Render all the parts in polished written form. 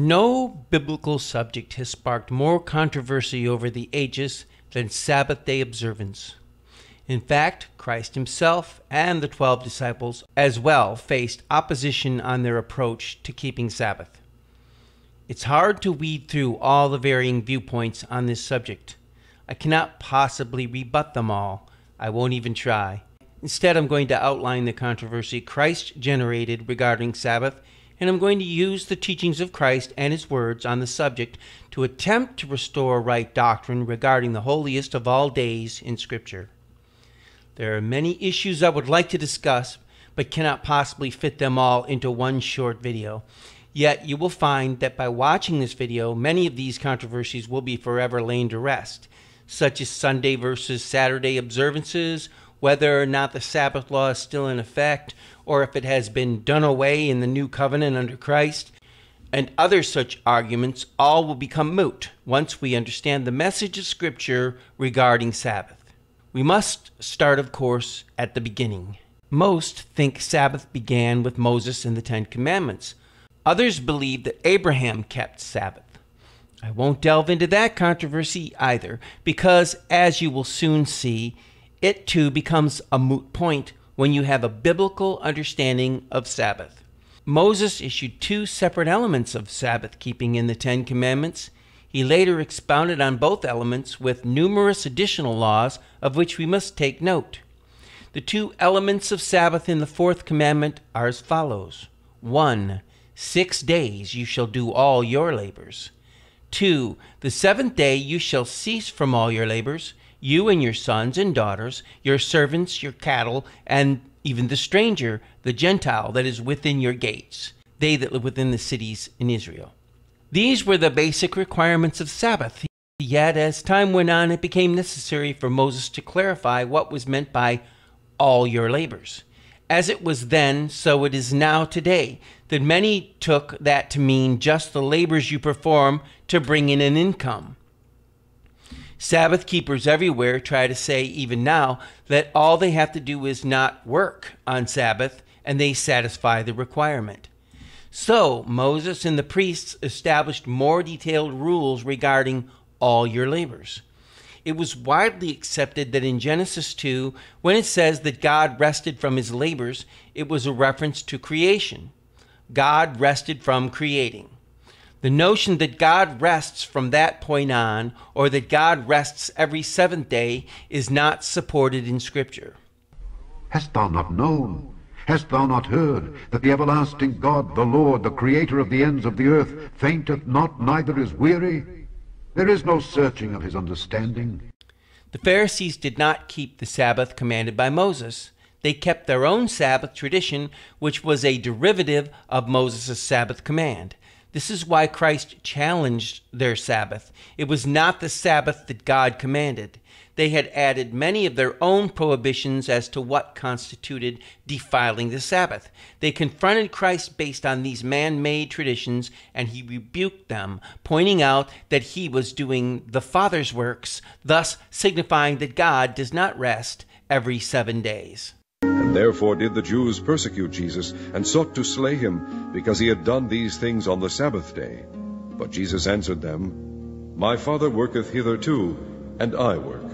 No biblical subject has sparked more controversy over the ages than Sabbath day observance. In fact, Christ himself and the 12 disciples as well faced opposition on their approach to keeping Sabbath. It's hard to weed through all the varying viewpoints on this subject. I cannot possibly rebut them all. I won't even try. Instead, I'm going to outline the controversy Christ generated regarding Sabbath, and I'm going to use the teachings of Christ and his words on the subject to attempt to restore right doctrine regarding the holiest of all days in Scripture. There are many issues I would like to discuss, but cannot possibly fit them all into one short video. Yet you will find that by watching this video, many of these controversies will be forever laid to rest, such as Sunday versus Saturday observances, whether or not the Sabbath law is still in effect, or if it has been done away in the new covenant under Christ, and other such arguments, all will become moot once we understand the message of Scripture regarding Sabbath. We must start, of course, at the beginning. Most think Sabbath began with Moses and the Ten Commandments. Others believe that Abraham kept Sabbath. I won't delve into that controversy either, because, as you will soon see, it too becomes a moot point when you have a biblical understanding of Sabbath. Moses issued two separate elements of Sabbath keeping in the Ten Commandments. He later expounded on both elements with numerous additional laws of which we must take note. The two elements of Sabbath in the Fourth Commandment are as follows. 1. 6 days you shall do all your labors. 2. The seventh day you shall cease from all your labors, you and your sons and daughters, your servants, your cattle, and even the stranger, the Gentile, that is within your gates, they that live within the cities in Israel. These were the basic requirements of Sabbath. Yet, as time went on, it became necessary for Moses to clarify what was meant by all your labors. As it was then, so it is now today, that many took that to mean just the labors you perform to bring in an income. Sabbath keepers everywhere try to say, even now, that all they have to do is not work on Sabbath, and they satisfy the requirement. So Moses and the priests established more detailed rules regarding all your labors. It was widely accepted that in Genesis 2, when it says that God rested from his labors, it was a reference to creation. God rested from creating. The notion that God rests from that point on, or that God rests every seventh day, is not supported in Scripture. Hast thou not known? Hast thou not heard that the everlasting God, the Lord, the creator of the ends of the earth, fainteth not, neither is weary? There is no searching of his understanding. The Pharisees did not keep the Sabbath commanded by Moses. They kept their own Sabbath tradition, which was a derivative of Moses' Sabbath command. This is why Christ challenged their Sabbath. It was not the Sabbath that God commanded. They had added many of their own prohibitions as to what constituted defiling the Sabbath. They confronted Christ based on these man-made traditions, and he rebuked them, pointing out that he was doing the Father's works, thus signifying that God does not rest every 7 days. Therefore did the Jews persecute Jesus, and sought to slay him, because he had done these things on the Sabbath day. But Jesus answered them, My Father worketh hitherto, and I work.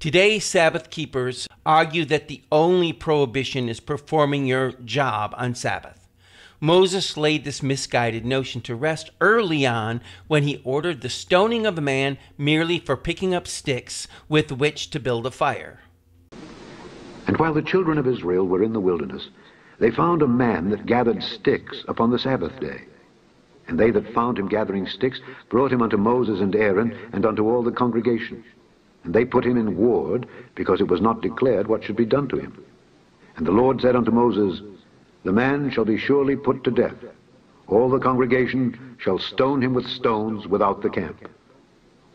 Today, Sabbath keepers argue that the only prohibition is performing your job on Sabbath. Moses laid this misguided notion to rest early on when he ordered the stoning of a man merely for picking up sticks with which to build a fire. And while the children of Israel were in the wilderness, they found a man that gathered sticks upon the Sabbath day. And they that found him gathering sticks brought him unto Moses and Aaron, and unto all the congregation. And they put him in ward, because it was not declared what should be done to him. And the Lord said unto Moses, The man shall be surely put to death. All the congregation shall stone him with stones without the camp.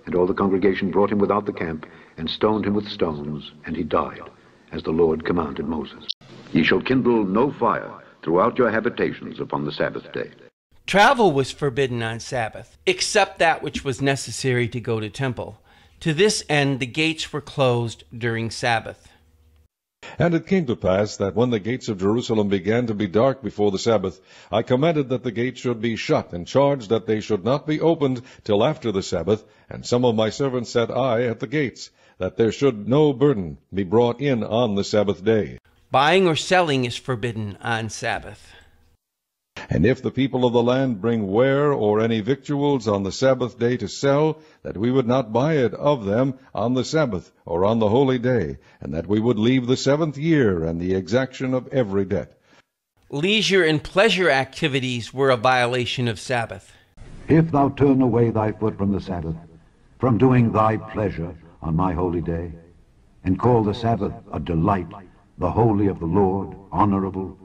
And all the congregation brought him without the camp, and stoned him with stones, and he died, as the Lord commanded Moses. Ye shall kindle no fire throughout your habitations upon the Sabbath day. Travel was forbidden on Sabbath, except that which was necessary to go to temple. To this end, the gates were closed during Sabbath. And it came to pass, that when the gates of Jerusalem began to be dark before the Sabbath, I commanded that the gates should be shut, and charged that they should not be opened till after the Sabbath. And some of my servants sat I at the gates, that there should no burden be brought in on the Sabbath day. Buying or selling is forbidden on Sabbath. And if the people of the land bring ware or any victuals on the Sabbath day to sell, that we would not buy it of them on the Sabbath or on the holy day, and that we would leave the 7th year and the exaction of every debt. Leisure and pleasure activities were a violation of Sabbath. If thou turn away thy foot from the Sabbath, from doing thy pleasure on my holy day, and call the Sabbath a delight, the holy of the Lord, honorable,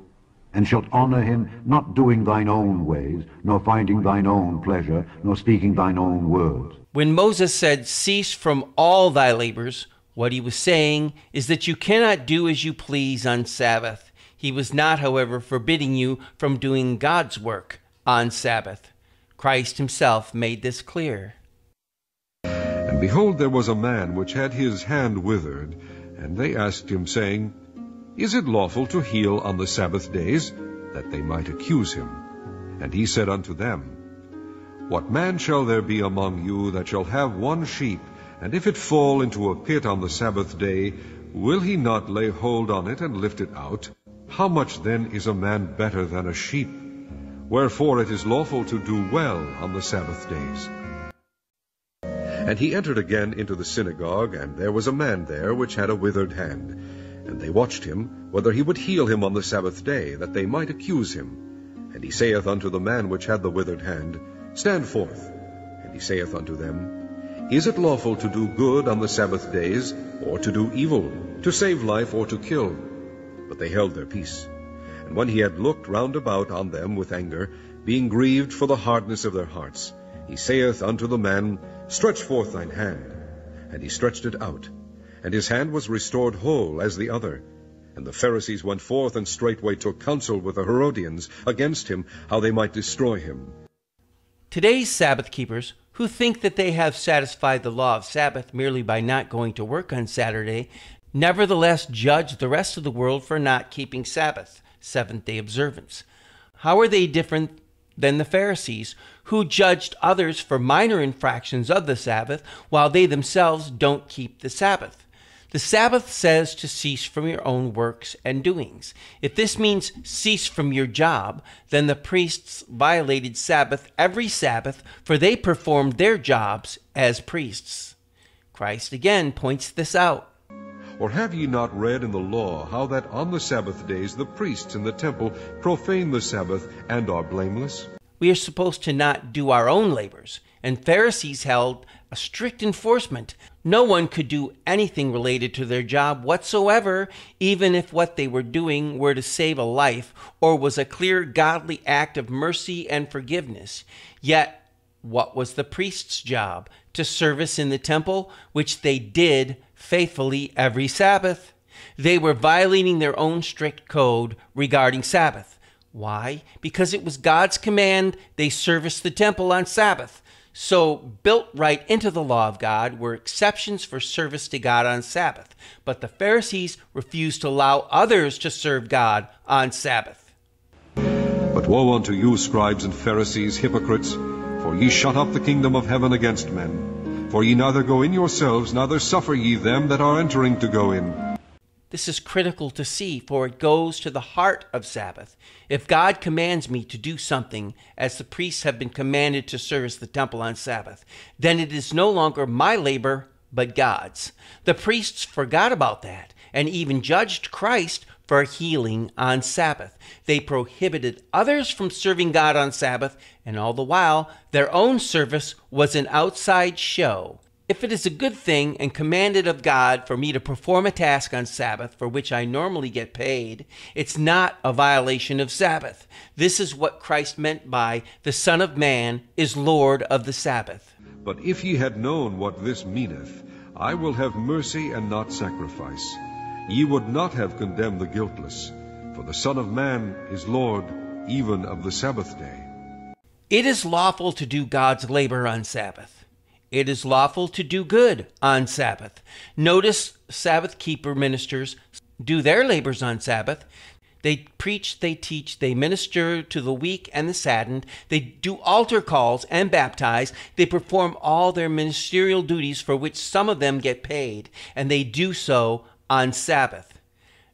and shalt honor him, not doing thine own ways, nor finding thine own pleasure, nor speaking thine own words. When Moses said, "Cease from all thy labors," what he was saying is that you cannot do as you please on Sabbath. He was not, however, forbidding you from doing God's work on Sabbath. Christ himself made this clear. And behold, there was a man which had his hand withered, and they asked him, saying, "Is it lawful to heal on the Sabbath days?" that they might accuse him. And he said unto them, "What man shall there be among you that shall have one sheep, and if it fall into a pit on the Sabbath day, will he not lay hold on it and lift it out? How much then is a man better than a sheep? Wherefore it is lawful to do well on the Sabbath days." And he entered again into the synagogue, and there was a man there which had a withered hand. And they watched him, whether he would heal him on the Sabbath day, that they might accuse him. And he saith unto the man which had the withered hand, "Stand forth." And he saith unto them, "Is it lawful to do good on the Sabbath days, or to do evil, to save life, or to kill?" But they held their peace. And when he had looked round about on them with anger, being grieved for the hardness of their hearts, he saith unto the man, "Stretch forth thine hand." And he stretched it out, and his hand was restored whole as the other. And the Pharisees went forth, and straightway took counsel with the Herodians against him, how they might destroy him. Today's Sabbath keepers, who think that they have satisfied the law of Sabbath merely by not going to work on Saturday, nevertheless judge the rest of the world for not keeping Sabbath, seventh-day observance. How are they different than the Pharisees, who judged others for minor infractions of the Sabbath, while they themselves don't keep the Sabbath? The Sabbath says to cease from your own works and doings. If this means cease from your job, then the priests violated Sabbath every Sabbath, for they performed their jobs as priests. Christ again points this out. "Or have ye not read in the law how that on the Sabbath days the priests in the temple profane the Sabbath and are blameless?" We are supposed to not do our own labors, and Pharisees held a strict enforcement. No one could do anything related to their job whatsoever, even if what they were doing were to save a life or was a clear godly act of mercy and forgiveness. Yet, what was the priest's job? To service in the temple, which they did faithfully every Sabbath. They were violating their own strict code regarding Sabbath. Why? Because it was God's command they serviced the temple on Sabbath. So, built right into the law of God were exceptions for service to God on Sabbath. But the Pharisees refused to allow others to serve God on Sabbath. "But woe unto you, scribes and Pharisees, hypocrites! For ye shut up the kingdom of heaven against men. For ye neither go in yourselves, neither suffer ye them that are entering to go in." This is critical to see, for it goes to the heart of Sabbath. If God commands me to do something, as the priests have been commanded to service the temple on Sabbath, then it is no longer my labor, but God's. The priests forgot about that, and even judged Christ for healing on Sabbath. They prohibited others from serving God on Sabbath, and all the while, their own service was an outside show. If it is a good thing and commanded of God for me to perform a task on Sabbath for which I normally get paid, it's not a violation of Sabbath. This is what Christ meant by "the Son of Man is Lord of the Sabbath." "But if ye had known what this meaneth, I will have mercy and not sacrifice, ye would not have condemned the guiltless, for the Son of Man is Lord even of the Sabbath day." It is lawful to do God's labor on Sabbath. It is lawful to do good on Sabbath. Notice Sabbath keeper ministers do their labors on Sabbath. They preach, they teach, they minister to the weak and the saddened. They do altar calls and baptize. They perform all their ministerial duties for which some of them get paid, and they do so on Sabbath.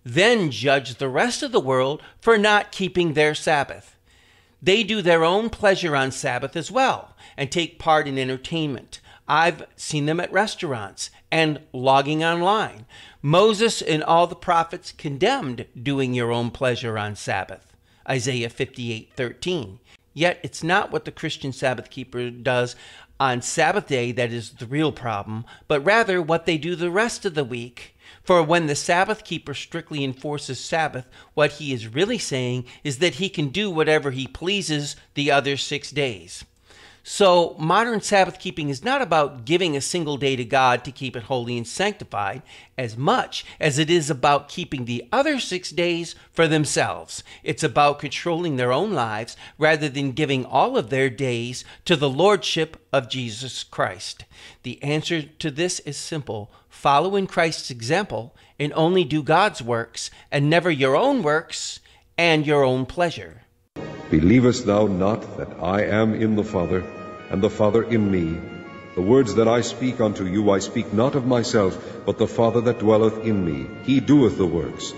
Then judge the rest of the world for not keeping their Sabbath. They do their own pleasure on Sabbath as well and take part in entertainment. I've seen them at restaurants and logging online. Moses and all the prophets condemned doing your own pleasure on Sabbath, Isaiah 58:13. Yet it's not what the Christian Sabbath keeper does on Sabbath day that is the real problem, but rather what they do the rest of the week. For when the Sabbath keeper strictly enforces Sabbath, what he is really saying is that he can do whatever he pleases the other 6 days. So modern Sabbath keeping is not about giving a single day to God to keep it holy and sanctified as much as it is about keeping the other 6 days for themselves. It's about controlling their own lives rather than giving all of their days to the Lordship of Jesus Christ. The answer to this is simple. Follow in Christ's example and only do God's works and never your own works and your own pleasure. Believest thou not that I am in the Father, and the Father in me? The words that I speak unto you, I speak not of myself, but the Father that dwelleth in me, he doeth the works.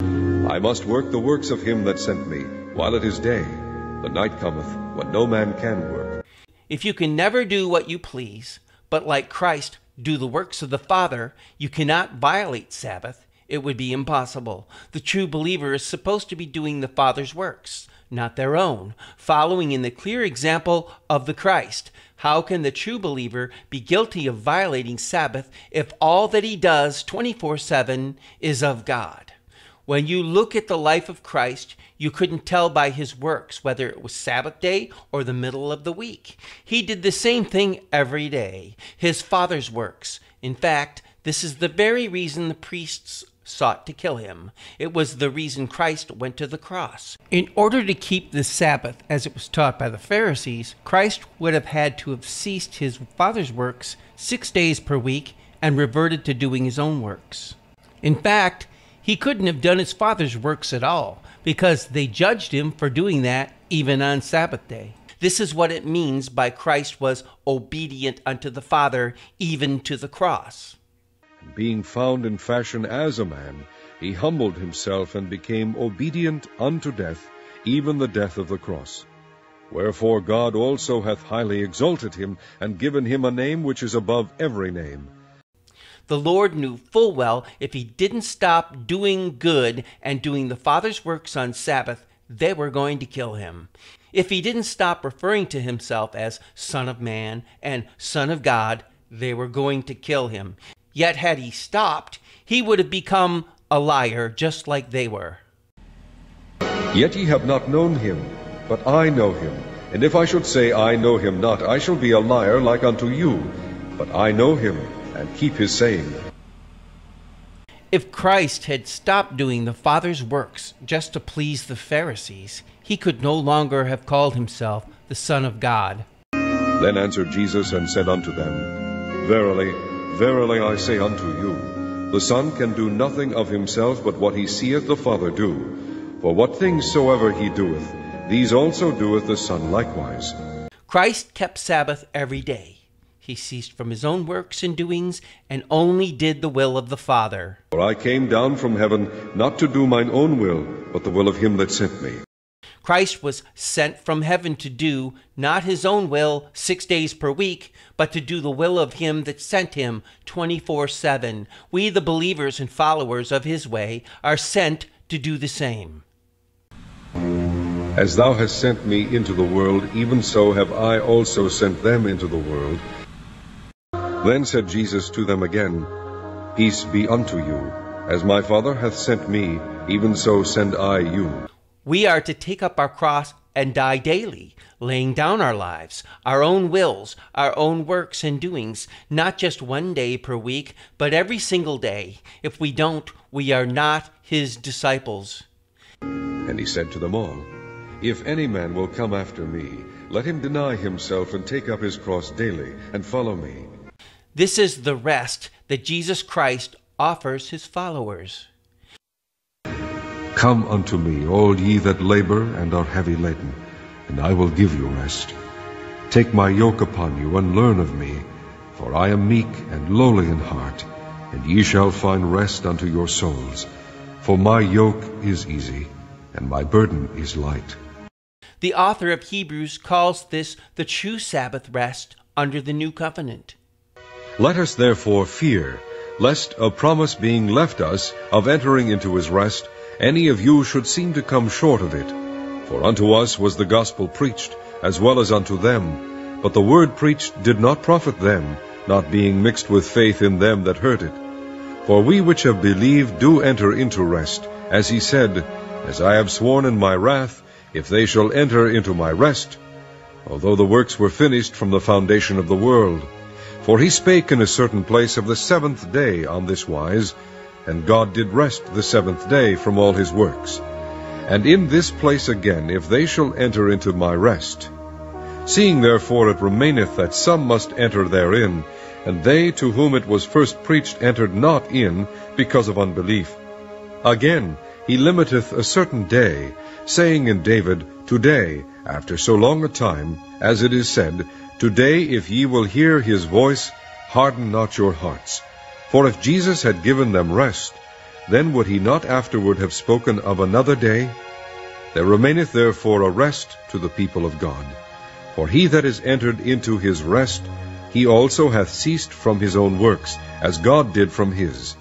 I must work the works of him that sent me, while it is day. The night cometh, when no man can work. If you can never do what you please, but like Christ do the works of the Father, you cannot violate Sabbath. It would be impossible. The true believer is supposed to be doing the Father's works, not their own, following in the clear example of the Christ. How can the true believer be guilty of violating Sabbath if all that he does 24/7 is of God? When you look at the life of Christ, you couldn't tell by his works whether it was Sabbath day or the middle of the week. He did the same thing every day, his Father's works. In fact, this is the very reason the priests sought to kill him. It was the reason Christ went to the cross. In order to keep the Sabbath, as it was taught by the Pharisees, Christ would have had to have ceased his Father's works 6 days per week and reverted to doing his own works. In fact, he couldn't have done his Father's works at all because they judged him for doing that even on Sabbath day. This is what it means by Christ was obedient unto the Father, even to the cross. Being found in fashion as a man, he humbled himself and became obedient unto death, even the death of the cross. Wherefore God also hath highly exalted him, and given him a name which is above every name. The Lord knew full well if he didn't stop doing good and doing the Father's works on Sabbath, they were going to kill him. If he didn't stop referring to himself as Son of Man and Son of God, they were going to kill him. Yet had he stopped, he would have become a liar, just like they were. Yet ye have not known him, but I know him. And if I should say, I know him not, I shall be a liar like unto you. But I know him, and keep his saying. If Christ had stopped doing the Father's works just to please the Pharisees, he could no longer have called himself the Son of God. Then answered Jesus and said unto them, Verily, verily I say unto you, the Son can do nothing of himself but what he seeth the Father do. For what things soever he doeth, these also doeth the Son likewise. Christ kept Sabbath every day. He ceased from his own works and doings, and only did the will of the Father. For I came down from heaven not to do mine own will, but the will of him that sent me. Christ was sent from heaven to do not his own will 6 days per week, but to do the will of him that sent him 24/7. We, the believers and followers of his way, are sent to do the same. As thou hast sent me into the world, even so have I also sent them into the world. Then said Jesus to them again, Peace be unto you. As my Father hath sent me, even so send I you. We are to take up our cross and die daily, laying down our lives, our own wills, our own works and doings, not just one day per week, but every single day. If we don't, we are not his disciples. And he said to them all, If any man will come after me, let him deny himself and take up his cross daily and follow me. This is the rest that Jesus Christ offers his followers. Come unto me, all ye that labor and are heavy laden, and I will give you rest. Take my yoke upon you, and learn of me, for I am meek and lowly in heart, and ye shall find rest unto your souls. For my yoke is easy, and my burden is light. The author of Hebrews calls this the true Sabbath rest under the new covenant. Let us therefore fear, lest a promise being left us of entering into his rest, any of you should seem to come short of it. For unto us was the gospel preached, as well as unto them. But the word preached did not profit them, not being mixed with faith in them that heard it. For we which have believed do enter into rest, as he said, As I have sworn in my wrath, if they shall enter into my rest, although the works were finished from the foundation of the world. For he spake in a certain place of the seventh day on this wise, and God did rest the seventh day from all his works. And in this place again, if they shall enter into my rest. Seeing therefore it remaineth that some must enter therein, and they to whom it was first preached entered not in, because of unbelief. Again, he limiteth a certain day, saying in David, Today, after so long a time, as it is said, Today if ye will hear his voice, harden not your hearts. For if Jesus had given them rest, then would he not afterward have spoken of another day? There remaineth therefore a rest to the people of God. For he that is entered into his rest, he also hath ceased from his own works, as God did from his.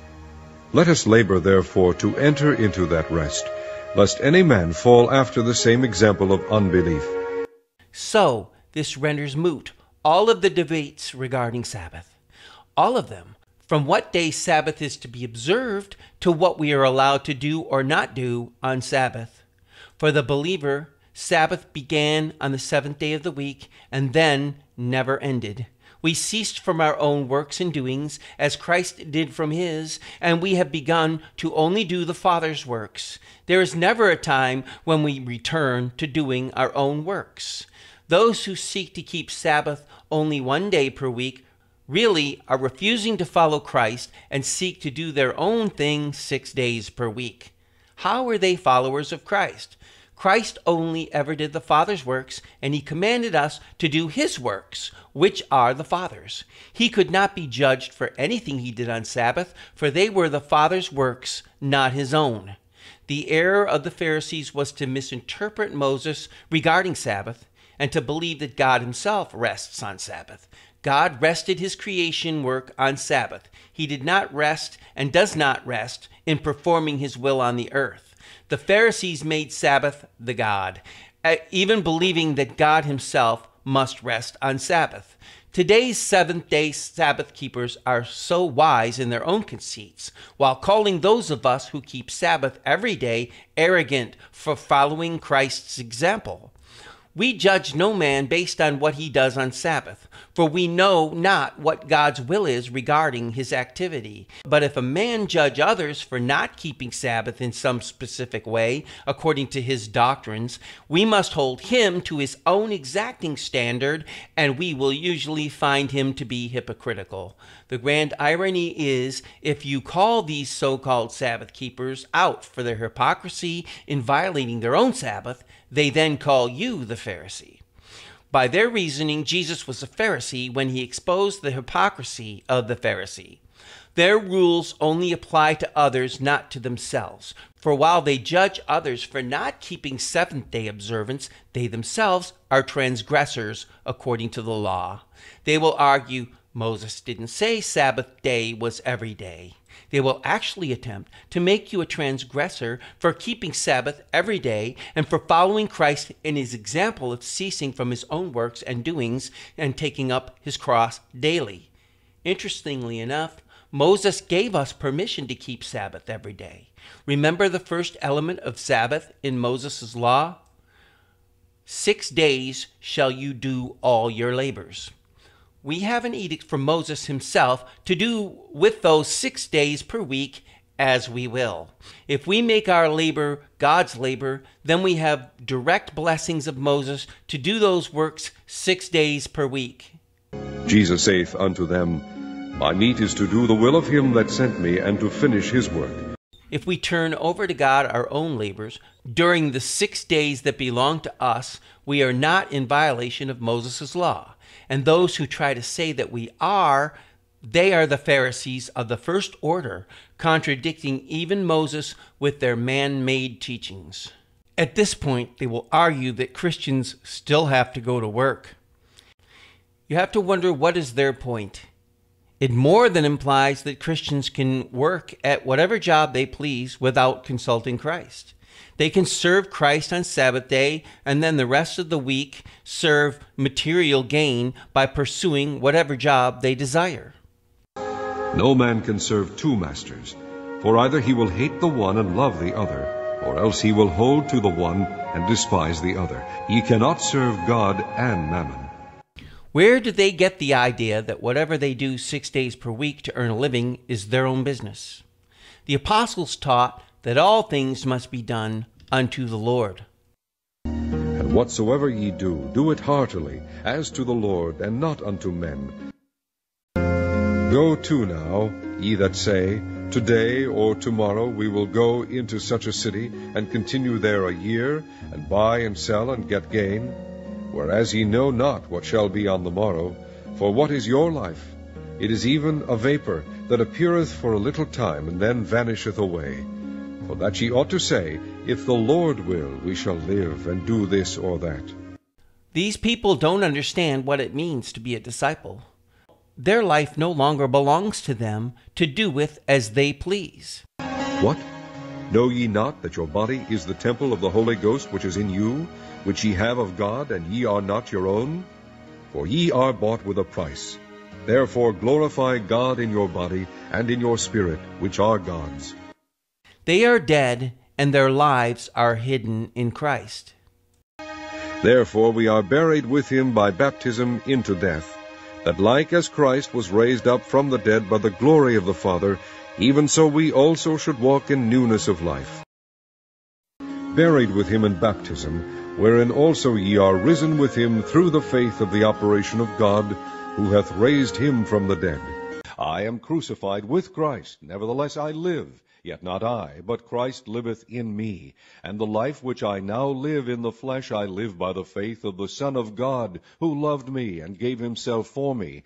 Let us labor therefore to enter into that rest, lest any man fall after the same example of unbelief. So, this renders moot all of the debates regarding Sabbath. All of them. From what day Sabbath is to be observed to what we are allowed to do or not do on Sabbath. For the believer, Sabbath began on the seventh day of the week and then never ended. We ceased from our own works and doings as Christ did from his, and we have begun to only do the Father's works. There is never a time when we return to doing our own works. Those who seek to keep Sabbath only one day per week really are refusing to follow Christ and seek to do their own thing 6 days per week. How are they followers of Christ? Christ only ever did the Father's works, and he commanded us to do his works, which are the Father's. He could not be judged for anything he did on Sabbath, for they were the Father's works, not his own. The error of the Pharisees was to misinterpret Moses regarding Sabbath and to believe that God himself rests on Sabbath. God rested his creation work on Sabbath. He did not rest and does not rest in performing his will on the earth. The Pharisees made Sabbath the God, even believing that God himself must rest on Sabbath. Today's seventh-day Sabbath keepers are so wise in their own conceits, while calling those of us who keep Sabbath every day arrogant for following Christ's example. We judge no man based on what he does on Sabbath, for we know not what God's will is regarding his activity. But if a man judge others for not keeping Sabbath in some specific way, according to his doctrines, we must hold him to his own exacting standard, and we will usually find him to be hypocritical. The grand irony is, if you call these so-called Sabbath keepers out for their hypocrisy in violating their own Sabbath, they then call you the Pharisee. By their reasoning, Jesus was a Pharisee when he exposed the hypocrisy of the Pharisee. Their rules only apply to others, not to themselves. For while they judge others for not keeping seventh-day observance, they themselves are transgressors according to the law. They will argue, Moses didn't say Sabbath day was every day. They will actually attempt to make you a transgressor for keeping Sabbath every day and for following Christ in his example of ceasing from his own works and doings and taking up his cross daily. Interestingly enough, Moses gave us permission to keep Sabbath every day. Remember the first element of Sabbath in Moses' law? 6 days shall you do all your labors. We have an edict from Moses himself to do with those 6 days per week as we will. If we make our labor God's labor, then we have direct blessings of Moses to do those works 6 days per week. Jesus saith unto them, My meat is to do the will of him that sent me and to finish his work. If we turn over to God our own labors during the 6 days that belong to us, we are not in violation of Moses' law. And those who try to say that we are, they are the Pharisees of the first order, contradicting even Moses with their man-made teachings. At this point, they will argue that Christians still have to go to work. You have to wonder, what is their point? It more than implies that Christians can work at whatever job they please without consulting Christ. They can serve Christ on Sabbath day and then the rest of the week serve material gain by pursuing whatever job they desire. No man can serve two masters, for either he will hate the one and love the other, or else he will hold to the one and despise the other. Ye cannot serve God and mammon. Where did they get the idea that whatever they do 6 days per week to earn a living is their own business? The apostles taught that all things must be done unto the Lord. And whatsoever ye do, do it heartily, as to the Lord, and not unto men. Go to now, ye that say, Today or tomorrow we will go into such a city, and continue there a year, and buy and sell, and get gain. Whereas ye know not what shall be on the morrow, for what is your life? It is even a vapor that appeareth for a little time, and then vanisheth away. For that ye ought to say, If the Lord will, we shall live, and do this or that. These people don't understand what it means to be a disciple. Their life no longer belongs to them to do with as they please. What? Know ye not that your body is the temple of the Holy Ghost which is in you, which ye have of God, and ye are not your own? For ye are bought with a price. Therefore glorify God in your body and in your spirit, which are God's. They are dead, and their lives are hidden in Christ. Therefore we are buried with him by baptism into death, that like as Christ was raised up from the dead by the glory of the Father, even so we also should walk in newness of life. Buried with him in baptism, wherein also ye are risen with him through the faith of the operation of God, who hath raised him from the dead. I am crucified with Christ, nevertheless I live, yet not I, but Christ liveth in me. And the life which I now live in the flesh I live by the faith of the Son of God, who loved me and gave himself for me.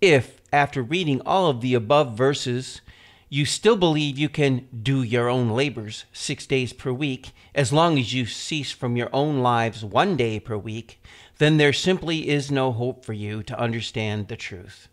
If, after reading all of the above verses, you still believe you can do your own labors 6 days per week, as long as you cease from your own lives 1 day per week, then there simply is no hope for you to understand the truth.